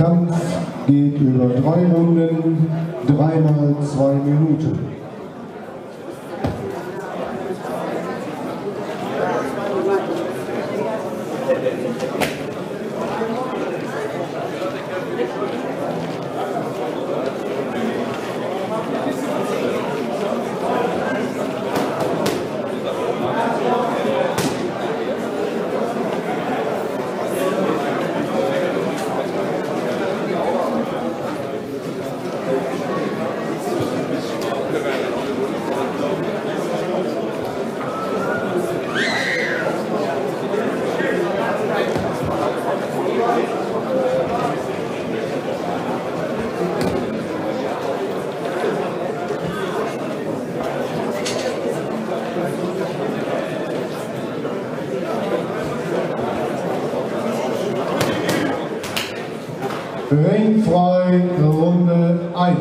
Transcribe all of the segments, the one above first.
Kampf geht über 3 Runden, 3 mal 2 Minuten. Ringfrei, Runde 1.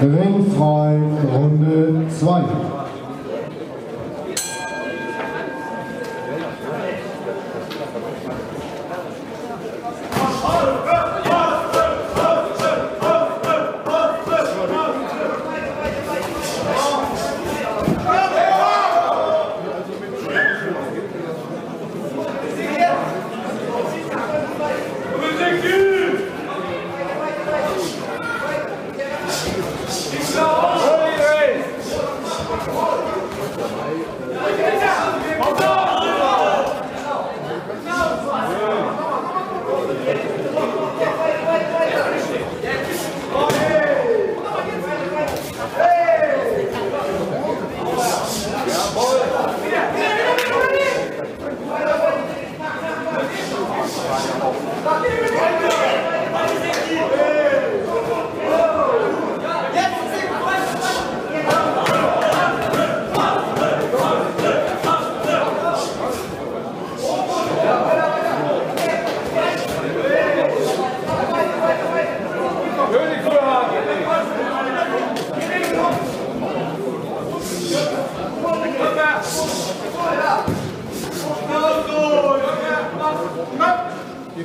Ringfrei, Runde 2. Wir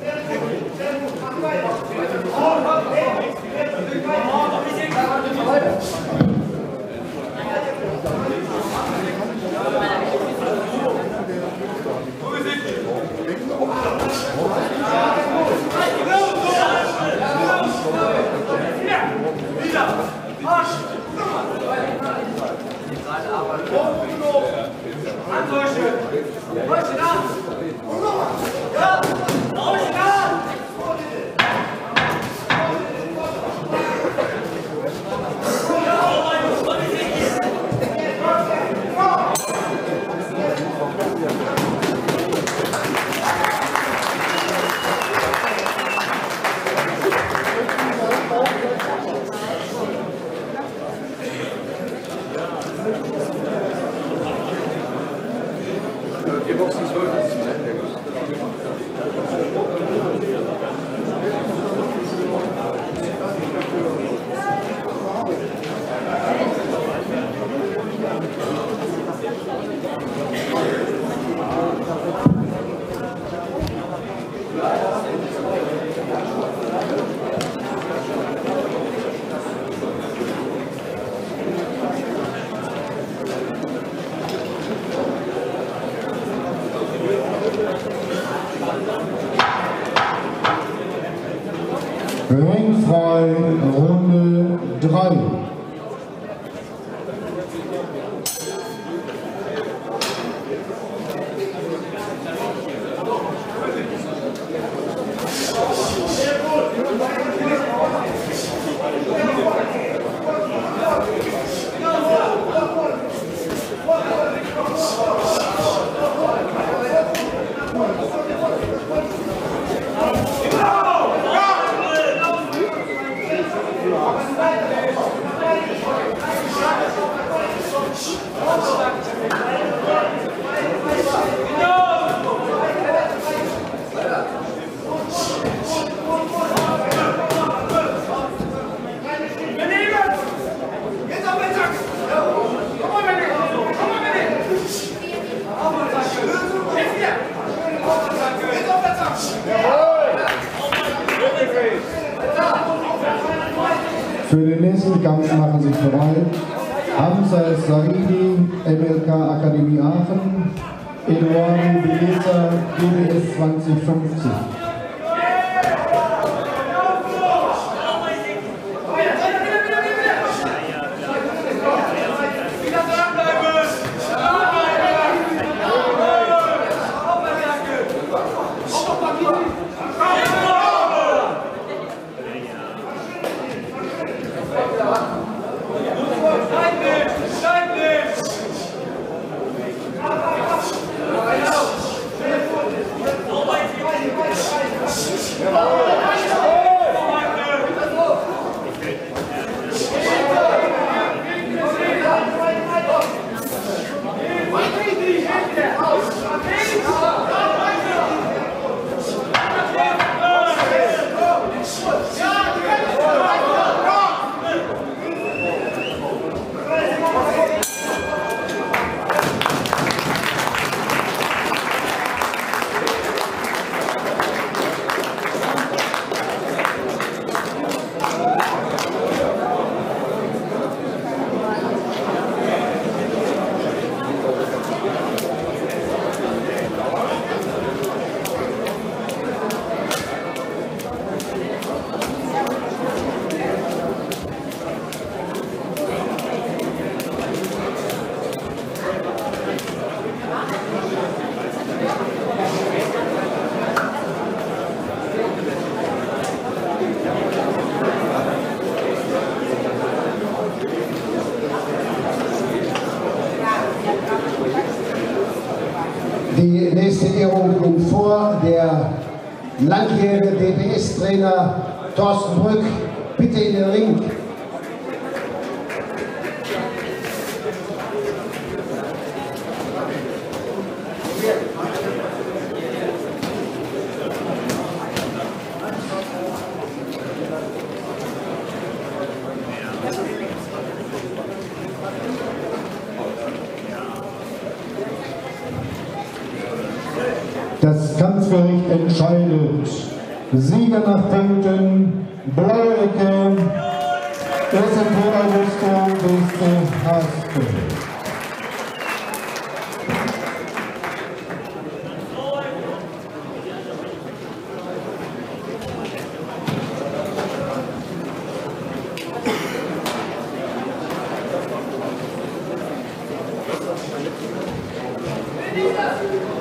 Sehr gut, mach weiter. Ringfrei, Runde 3. Für den nächsten Kampf machen sich bereit Hamza el MLK Akademie Aachen, Edouard Beleza, GDS 2050. Die nächste Ehrung kommt vor, der langjährige DBS-Trainer Thorsten Brück, bitte in den Ring. Das Kampfgericht entscheidet. Sieger nach Punkten, blaue Ecke, 1. August bis Haspe. Thank you.